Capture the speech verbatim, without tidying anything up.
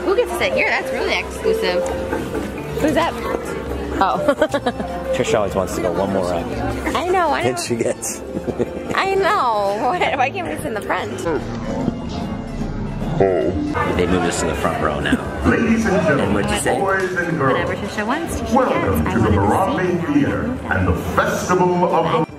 Who gets to sit here? That's really exclusive. Who's that? Oh. Trisha always wants to go one more round. I know. I know. And she gets. I know. What, why can't we sit in the front? Oh. They moved us to the front row now. Ladies and gentlemen, what'd you say? Boys and girls. Whatever Trisha wants, Trisha gets. Welcome to the Marami Theater and the Festival of the